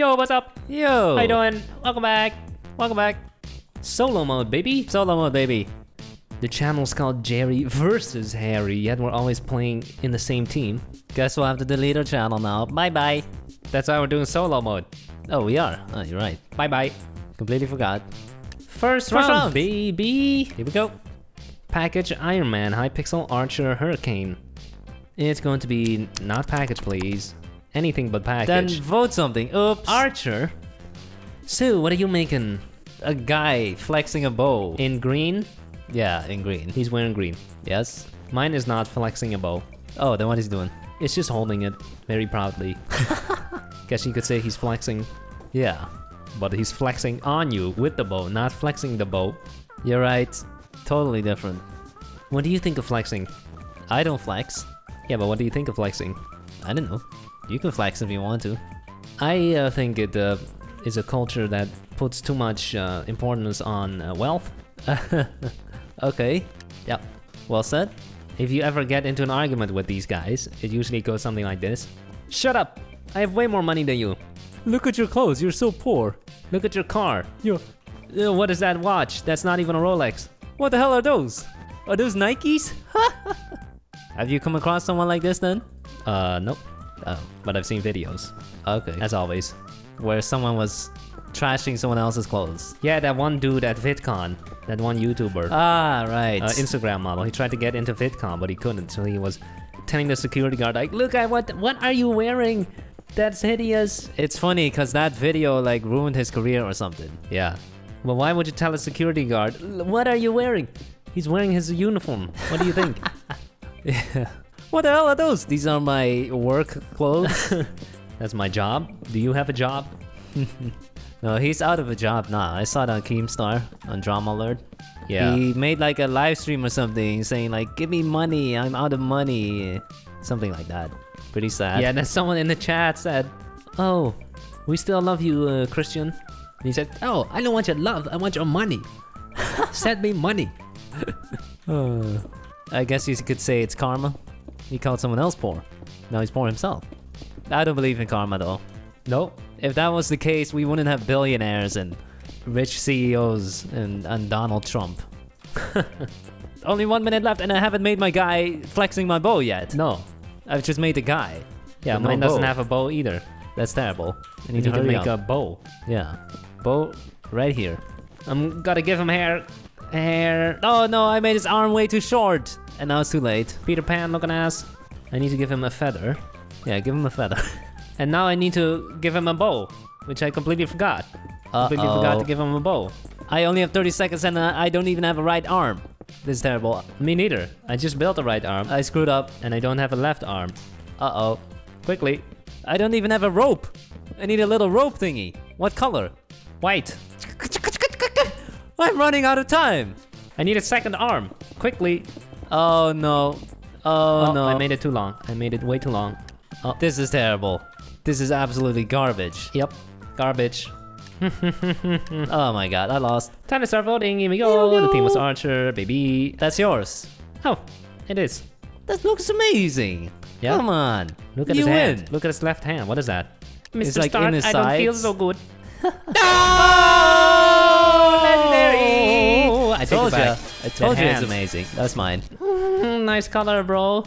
Yo, what's up? Yo. How you doing? Welcome back. Welcome back. Solo mode, baby. Solo mode, baby. The channel's called Jerry versus Harry, yet we're always playing in the same team. Guess we'll have to delete our channel now. Bye-bye. That's why we're doing solo mode. Oh, we are. Oh, you're right. Bye-bye. Completely forgot. First round, baby. Here we go. Package Iron Man, Hypixel, Archer, Hurricane. It's going to be not package, please. Anything but package. Then vote something. Oops. Archer. Sue, what are you making? A guy flexing a bow. In green? Yeah, in green. He's wearing green. Yes. Mine is not flexing a bow. Oh, then what he's doing? It's just holding it very proudly. Guess you could say he's flexing. Yeah. But he's flexing on you with the bow, not flexing the bow. You're right. Totally different. What do you think of flexing? I don't flex. Yeah, but what do you think of flexing? I don't know. You can flex if you want to. I think it is a culture that puts too much importance on wealth. Okay. Yep. Well said. If you ever get into an argument with these guys, it usually goes something like this. Shut up! I have way more money than you. Look at your clothes, you're so poor. Look at your car. What is that watch? That's not even a Rolex. What the hell are those? Are those Nikes? Have you come across someone like this then? Nope. Oh, but I've seen videos. Okay. As always. Where someone was trashing someone else's clothes. Yeah, that one dude at VidCon. That one YouTuber. Ah, right. Instagram model. He tried to get into VidCon, but he couldn't. So he was telling the security guard, like, look at what are you wearing? That's hideous. It's funny, because that video, like, ruined his career or something. Yeah. Well, why would you tell a security guard, what are you wearing? He's wearing his uniform. What do you think? Yeah. What the hell are those? These are my work clothes. That's my job. Do you have a job? No, he's out of a job now. I saw it on Keemstar, on Drama Alert. Yeah. He made like a live stream or something saying like, give me money, I'm out of money. Something like that. Pretty sad. Yeah, and then someone in the chat said, oh, we still love you, Christian. And he said, oh, I don't want your love, I want your money. Send me money. I guess you could say it's karma. He called someone else poor. Now he's poor himself. I don't believe in karma though. Nope. If that was the case, we wouldn't have billionaires and rich CEOs and Donald Trump. Only 1 minute left and I haven't made my guy flexing my bow yet. No, I've just made the guy. Yeah, mine doesn't have a bow either. That's terrible. I need to make a bow. Yeah, bow right here. I'm gonna give him hair. Oh no, I made his arm way too short. And now it's too late. Peter Pan looking ass. I need to give him a feather. Yeah, give him a feather. And now I need to give him a bow, which I completely forgot. Completely forgot to give him a bow. I only have 30 seconds and I don't even have a right arm. This is terrible. Me neither. I just built a right arm. I screwed up and I don't have a left arm. Uh-oh. Quickly. I don't even have a rope. I need a little rope thingy. What color? White. I'm running out of time. I need a second arm. Quickly. Oh no. Oh no. I made it too long. I made it way too long. Oh, this is terrible. This is absolutely garbage. Yep, garbage. Oh my god, I lost. Time to start voting, here we go. The team was Archer, baby. That's yours. Oh, it is. That looks amazing. Yep. Come on. Look at his hand. Look at his left hand. What is that? Mr. It's like Stark, in his side. I don't feel so good. No! Oh, legendary! Oh, I told you. I told you it's amazing. That's mine. Nice color, bro.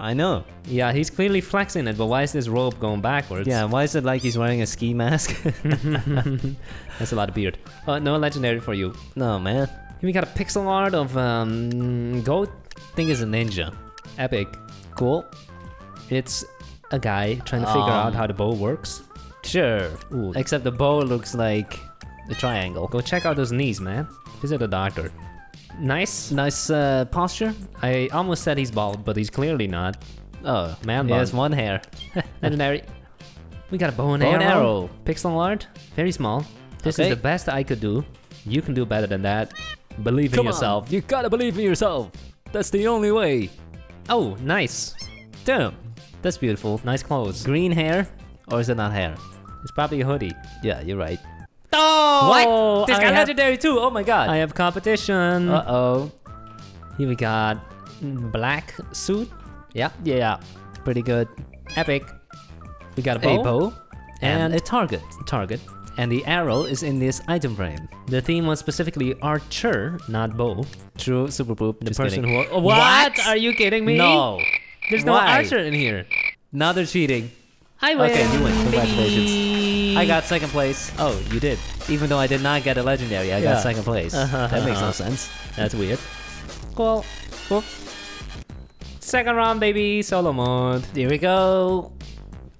I know. Yeah, he's clearly flexing it, but why is this rope going backwards? Yeah, why is it like he's wearing a ski mask? That's a lot of beard. Oh, no legendary for you. No, man. Here we got a pixel art of goat. I think it's a ninja. Epic. Cool. It's a guy trying to figure out how the bow works. Sure. Ooh. Except the bow looks like a triangle. Go check out those knees, man. Visit a doctor. Nice. Nice posture. I almost said he's bald, but he's clearly not. Oh, man bald. He has one hair. Legendary. We got a bow and arrow. Pixel art. Very small. This is the best I could do. You can do better than that. Believe in yourself. Come on. You gotta believe in yourself. That's the only way. Oh, nice. Damn. That's beautiful. Nice clothes. Green hair. Or is it not hair? It's probably a hoodie. Yeah, you're right. Oh, what? This guy legendary too. Oh my god. I have competition. Uh-oh. Here we got black suit. Yeah. Yeah. Pretty good. Epic. We got a bow. and a target, and the arrow is in this item frame. The theme was specifically archer, not bow. True, super poop. The person who what? Are you kidding me? No. There's no archer in here. Now they're cheating. I win. Okay, you win. Congratulations. I got second place. Oh, you did. Even though I did not get a legendary, I got second place. That makes no sense. That's weird. Cool. Cool. Second round, baby. Solo mode. Here we go.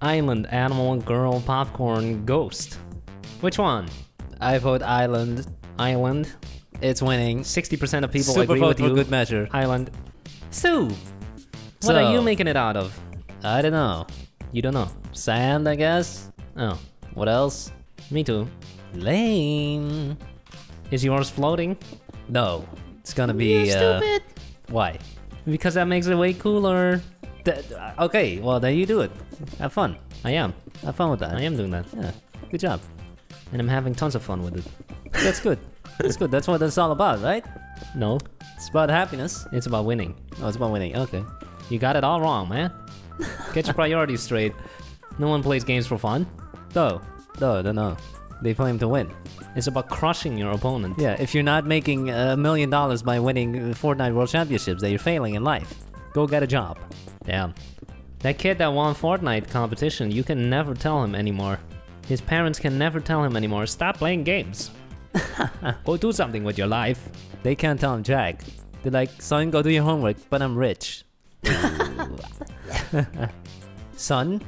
Island, animal, girl, popcorn, ghost. Which one? I vote island. Island. It's winning. 60% of people agree with you. Good measure. Island. Sue. What are you making it out of? I don't know. You don't know. Sand, I guess. Oh. What else? Me too. Lame. Is yours floating? No. It's gonna be. You're stupid. Why? Because that makes it way cooler. Okay, well then you do it. Have fun. I am. Have fun with that. I am doing that. Yeah. Good job. And I'm having tons of fun with it. That's good. That's good. That's what it's all about, right? No. It's about happiness. It's about winning. Oh, it's about winning. Okay. You got it all wrong, man. Get your priorities straight. No one plays games for fun. No. They play them to win. It's about crushing your opponent. Yeah, if you're not making $1 million by winning Fortnite World Championships, then you're failing in life. Go get a job. Damn. That kid that won Fortnite competition, you can never tell him anymore. His parents can never tell him anymore, stop playing games. Go do something with your life. They can't tell him jack. They're like, son, go do your homework, but I'm rich. Son,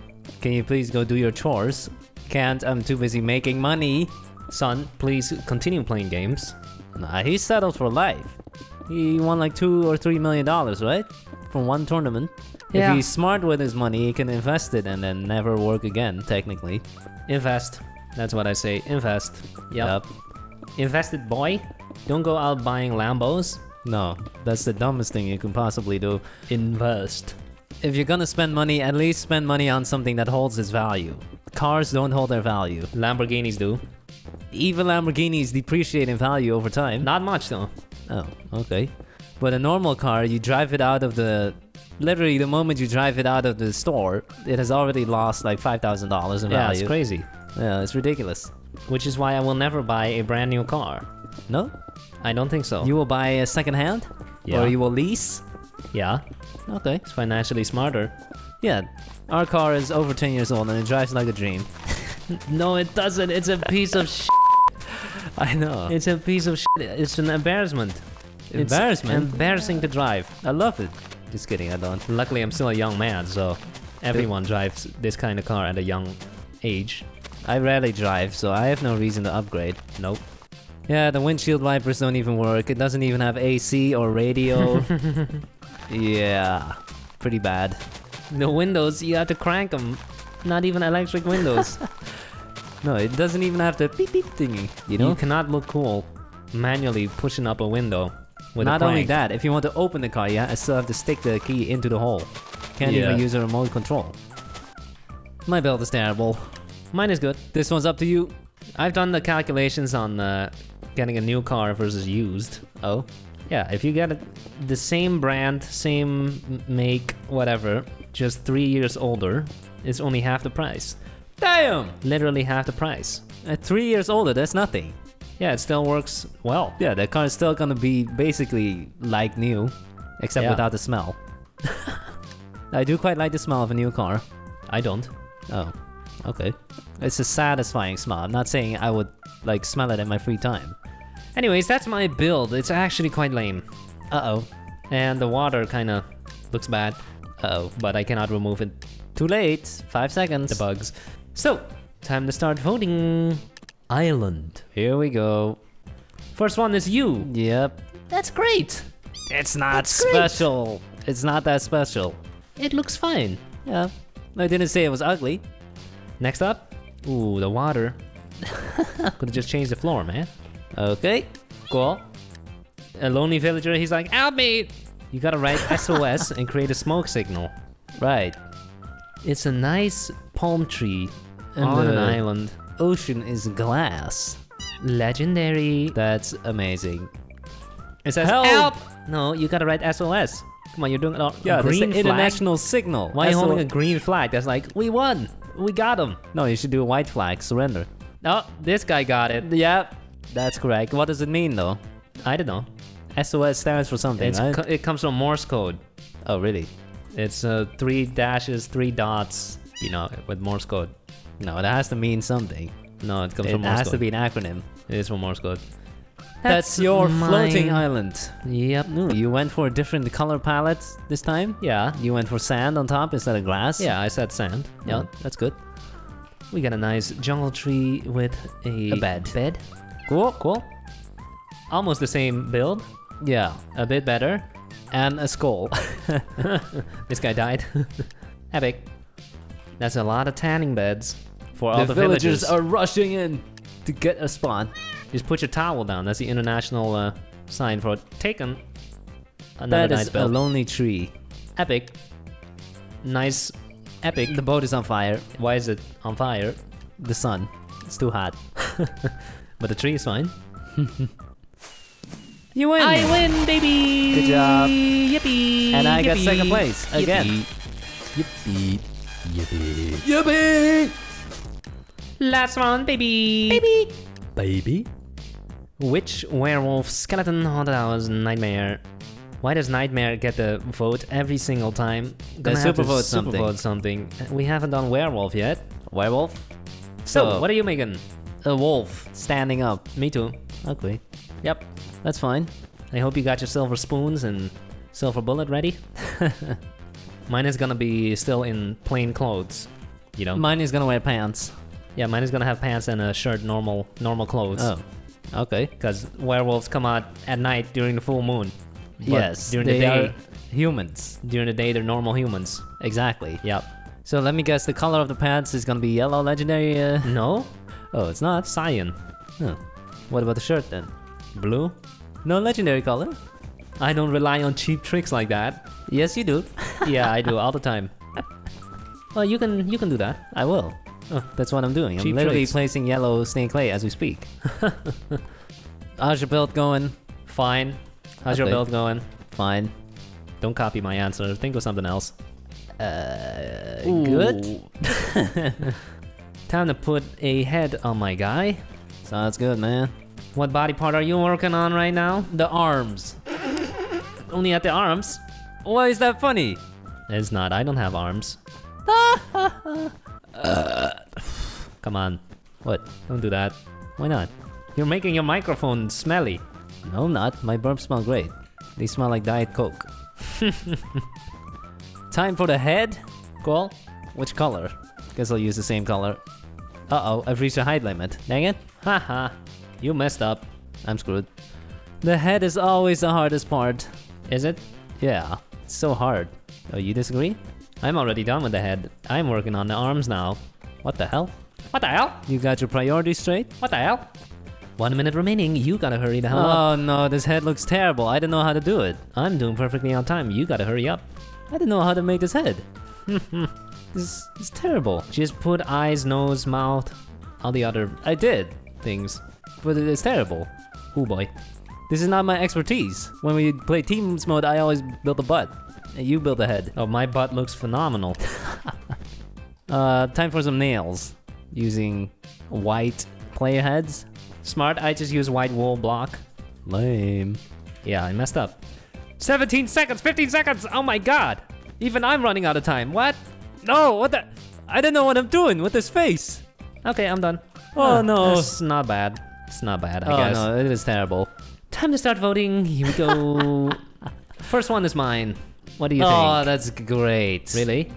can you please go do your chores? Can't, I'm too busy making money. Son, please continue playing games. Nah, he settled for life. He won like $2 or $3 million, right? From one tournament. Yeah. If he's smart with his money, he can invest it and then never work again, technically. Invest. That's what I say. Invest. Yep. Invest it, boy. Don't go out buying Lambos. No, that's the dumbest thing you can possibly do. Invest. If you're gonna spend money, at least spend money on something that holds its value. Cars don't hold their value. Lamborghinis do. Even Lamborghinis depreciate in value over time. Not much though. Oh, okay. But a normal car, you drive it out of the... Literally, the moment you drive it out of the store, it has already lost like $5,000 in value. Yeah, it's crazy. Yeah, it's ridiculous. Which is why I will never buy a brand new car. No? I don't think so. You will buy a second hand? Yeah. Or you will lease? Yeah. Okay. It's financially smarter. Yeah. Our car is over 10 years old and it drives like a dream. No, it doesn't. It's a piece of shit. I know. It's a piece of shit. It's an embarrassment. Embarrassment? It's embarrassing to drive. I love it. Just kidding, I don't. Luckily, I'm still a young man, so everyone drives this kind of car at a young age. I rarely drive, so I have no reason to upgrade. Nope. Yeah, the windshield wipers don't even work. It doesn't even have AC or radio. Yeah, pretty bad. The windows, you have to crank them. Not even electric windows. No, it doesn't even have the beep beep thingy, you know? You cannot look cool manually pushing up a window. Not only that, if you want to open the car, I still have to stick the key into the hole. Can't even use a remote control. My build is terrible. Mine is good. This one's up to you. I've done the calculations on getting a new car versus used. Oh? Yeah, if you get the same brand, same make, whatever, just 3 years older, it's only half the price. Damn! Literally half the price. At 3 years older, that's nothing. Yeah, it still works well. Yeah, that car is still gonna be basically like new, except without the smell. I do quite like the smell of a new car. I don't. Oh, okay. It's a satisfying smell. I'm not saying I would like smell it in my free time. Anyways, that's my build. It's actually quite lame. Uh-oh. And the water kinda looks bad. Uh-oh. But I cannot remove it. Too late. 5 seconds. The bugs. So, time to start voting. Island. Here we go. First one is you. Yep. That's great. It's not special. It's not that special. It looks fine. Yeah. I didn't say it was ugly. Next up. Ooh, the water. Could've just changed the floor, man. Okay. Cool. A lonely villager, he's like, help me! You gotta write SOS and create a smoke signal. Right. It's a nice palm tree on an island. Ocean is glass. Legendary. That's amazing. It says help! No, you gotta write SOS. Come on, you're doing it all. Yeah, green flag. International signal. Why are you holding a green flag? That's like, we won! We got him. No, you should do a white flag, surrender. Oh, this guy got it. Yeah, that's correct. What does it mean though? I don't know. SOS stands for something, right? It comes from Morse code. Oh, really? It's 3 dashes, 3 dots, you know, with Morse code. No, that has to mean something. No, it comes from Morse code. It has to be an acronym. It is from Morse code. That's your floating island. Yep. Ooh, you went for a different color palette this time? Yeah. You went for sand on top instead of grass? Yeah, I said sand. Yeah, that's good. We got a nice jungle tree with a bed. Cool, cool. Almost the same build. Yeah. A bit better. And a skull. This guy died. Epic. That's a lot of tanning beds for all the villagers. The villagers are rushing in to get a spawn. Just put your towel down. That's the international sign for taken. Another nice belt. A lonely tree. Epic. Nice. Epic. The boat is on fire. Why is it on fire? The sun. It's too hot. But the tree is fine. You win. I win, baby. Good job. Yippee. And I got second place again. Yippee. Yippee. Yippee. Last round, baby. Baby. Baby? Witch, werewolf, skeleton, haunted house, nightmare. Why does nightmare get the vote every single time? Gonna have to super vote something. We haven't done werewolf yet. Werewolf? So, what are you making? A wolf. Standing up. Me too. Okay. Yep. That's fine. I hope you got your silver spoons and silver bullet ready. Mine is gonna be still in plain clothes. You know? Mine is gonna wear pants. Yeah, mine is gonna have pants and a shirt, normal clothes. Oh, okay. Because werewolves come out at night during the full moon. But yes, during the day, humans. During the day, they're normal humans. Exactly. Yep. So let me guess, the color of the pants is gonna be yellow, legendary. No. Oh, it's not. Cyan. No. What about the shirt then? Blue. No legendary color. I don't rely on cheap tricks like that. Yes, you do. Yeah, I do all the time. Well, you can do that. I will. Oh, that's what I'm doing. I'm literally placing yellow stained clay as we speak. How's your build going? Fine. How's your build going? Fine. Don't copy my answer. Think of something else. Good. Time to put a head on my guy. Sounds good, man. What body part are you working on right now? The arms. Only at the arms? Why is that funny? It's not. I don't have arms. Come on. What? Don't do that. Why not? You're making your microphone smelly. No, I'm not. My burps smell great. They smell like Diet Coke. Time for the head? Cool. Which color? Guess I'll use the same color. Uh-oh, I've reached a height limit. Dang it. Haha. You messed up. I'm screwed. The head is always the hardest part. Is it? Yeah. It's so hard. Oh, you disagree? I'm already done with the head. I'm working on the arms now. What the hell? What the hell? You got your priorities straight? What the hell? 1 minute remaining. You gotta hurry the hell up. Oh no, this head looks terrible. I don't know how to do it. I'm doing perfectly on time. You gotta hurry up. I don't know how to make this head. This is terrible. Just put eyes, nose, mouth, all the other things. But it is terrible. Oh boy. This is not my expertise. When we play teams mode, I always build a butt. You build a head. Oh, my butt looks phenomenal. Time for some nails. Using white player heads. Smart, I just use white wool block. Lame. Yeah, I messed up. 17 seconds, 15 seconds, oh my god! Even I'm running out of time, what? No, what the? I don't know what I'm doing with this face. Okay, I'm done. Oh no. It's not bad. It's not bad, I guess. Oh no, it is terrible. Time to start voting, here we go. First one is mine. What do you think? Oh, that's great. Really?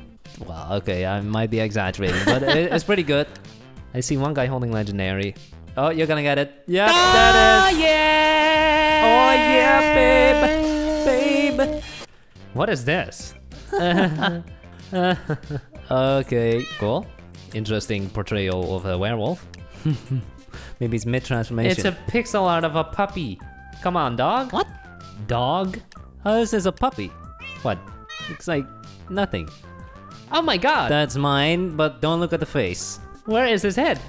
Well, okay, I might be exaggerating, but it's pretty good. I see one guy holding legendary. Oh, you're gonna get it. Yep, oh, that is. Yeah! Oh, yeah, babe! Babe! What is this? Okay, cool. Interesting portrayal of a werewolf. Maybe it's mid-transformation. It's a pixel art of a puppy. Come on, dog. What? Dog? How is this a puppy? What? Looks like nothing. Oh my god! That's mine, but don't look at the face. Where is his head?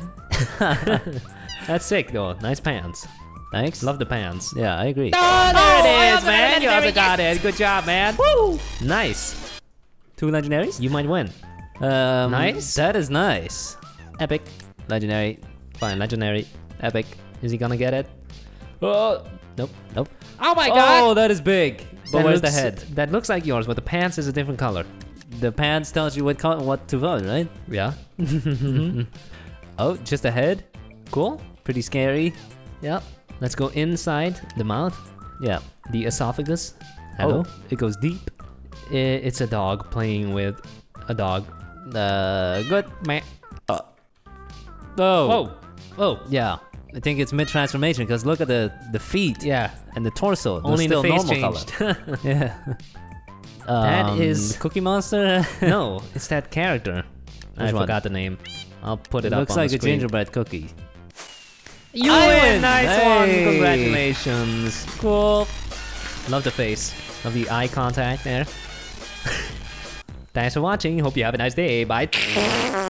That's sick though. Nice pants. Thanks. Love the pants. Yeah, I agree. Oh, there it is, man! You also got it. Good job, man. Woo! Nice. 2 legendaries? You might win. Nice. That is nice. Epic. Legendary. Fine, legendary. Epic. Is he gonna get it? Oh, nope, nope. Oh my god! Oh, that is big. But that where's the head? That looks like yours, but the pants is a different color. The pants tells you what to vote, right? Yeah. Oh, just a head? Cool. Pretty scary. Yeah. Let's go inside the mouth. Yeah. The esophagus. Hello. Oh, it goes deep. It's a dog playing with a dog. Good man. Oh. Whoa. Oh. Yeah. I think it's mid-transformation because look at the feet. Yeah. And the torso. Only still the face normal color. Yeah. That is Cookie Monster? No, it's that character. I forgot the name. I'll put it up on the screen. It looks like a gingerbread cookie. You win! Nice one! Congratulations. Cool. Love the face. Love the eye contact there. Thanks for watching. Hope you have a nice day. Bye.